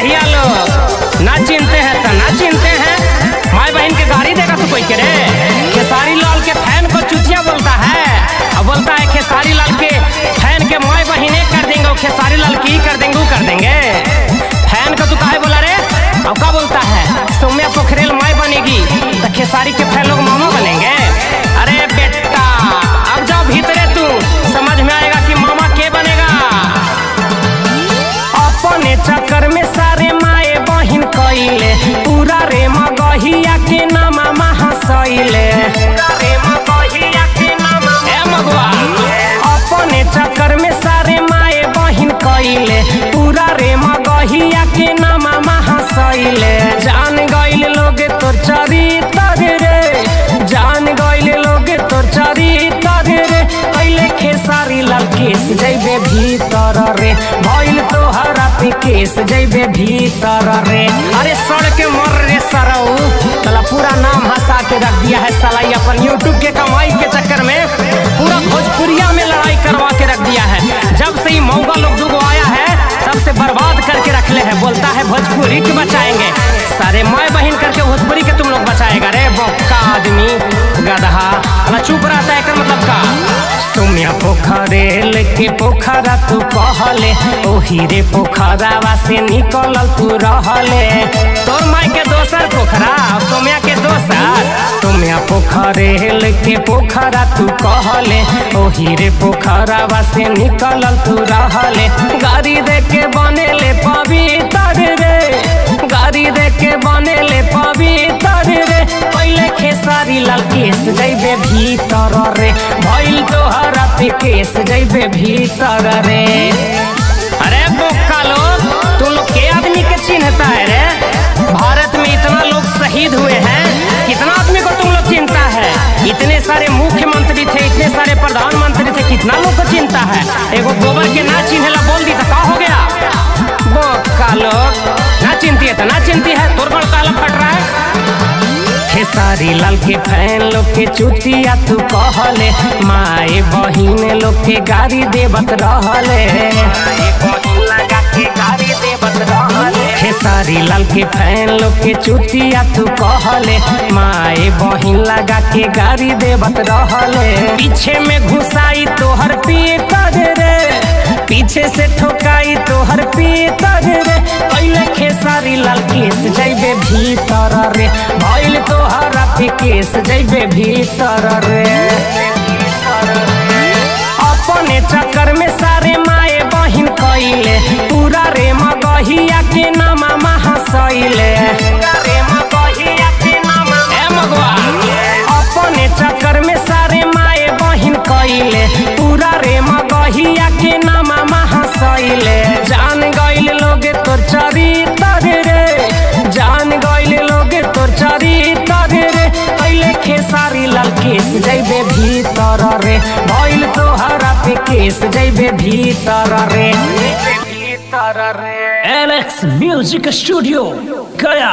रहिया लोग ना चिनते हैं तो ना चिनते हैं। माई बहन के गाड़ी देगा तो कोई करे। खेसारी लाल के फैन को चुतिया बोलता है और बोलता है खेसारी लाल के फैन के माई बहने कर देंगे और खेसारी लाल की कर देंगे कर देंगे। फैन को तू काहे बोला रे? अब क्या बोलता है सोम्या पोखरेल माई बनेगी तो खेसारी के फैन लोग मामा बनेंगे। अरे बेटा अब जाओ भीतरे, तू समझ में आएगा कि मामा के बनेगा। अपने चक्कर में सारे माए बहिन कइले पूरा रे मगहिया के नामा हसइले। अपने चक्कर में सारे माए बहिन कइले पूरा रे मगहिया के नामा हसइले। जान गइल लोग तोर चरित्र रे, जान गइल लोग तोर चरित्र रे। अइले खेसारी लाल केस जइबे भीतर रे, भइल तोहर केस जइबे भीतर रे। अरे सड़ के मर रे सरऊ, साला पूरा नाम हंसा के रख दिया है। साला अपन यूट्यूब के कमाई के चक्कर में पूरा भोजपुरिया में लड़ाई करवा के रख दिया है। जब से ही मौगा लोग दुगो आया है तब से बर्बाद करके रख ले है। बोलता है भोजपुरी के बचाएंगे, सारे माय बहन करके भोजपुरी के तुम लोग बचाएगा रे बक्का आदमी गधा। चुप रहता है कर मतलब का सोम्या पोखरेल के पोखरा तू कहले ओही रे पोखरावा से निकल तू रहले। तोर माई के दोसर पोखरा सोम्या के दोसर। सोम्या पोखरेल के पोखरा तू कहले ओही रे पोखरावा से निकल तू रहले। गाड़ी दे के बनेले पवित्र रे, गाड़ी दे के बनेले पवित्र रे। पहले खेसारी लाल केस जइबे भीतर रे, भइल तोहर पे केस जइबे भीतर रे। अरे बोका लोग तुम लोग के आदमी के चिन्हता है रे? भारत में इतना लोग शहीद हुए हैं, कितना आदमी को तुम लोग चिन्हता है? इतने सारे मुख्यमंत्री थे, इतने सारे प्रधानमंत्री थे, कितना लोग को चिन्हता है? एगो गोबर के ना चिन्हला बोल दी तो का हो गया? बोका लोग ना चिन्हती है तो ना चिन्हती है। तोर बड़ काला फट रहा है। खेसारी लाल के फैन लोग के चुतिया तू कहले माए बहिन लोग के गाड़ी देवत रहले। खेसारी लाल के फैन लोग के चुतिया तू कहले माए बहिन लगा के गाड़ी देवत रहले। पीछे में घुसाई तोहर पेट रे, पीछे से ठोकाई तोहर पेट रे। पहले खेसारी लाल केस जइबे भीतर रे, भइल तोहर पे केस जइबे भीतर रे। अपने चक्कर में सारे माए बहिन कइले पूरा रे मगहिया के नामा हसइले। अपने चक्कर में सारे माए बहिन कइले पूरा रे मगहिया के नामा हसइले। जान गइल लोग तोर चरित्र रे, जान गइल लोग तोर चरित्र रे। अइले खेसारी लाल केस जइबे भीतर रे, भइल तोहर पे केस जइबे भीतर रे। एलेक्स म्यूजिक स्टूडियो गया।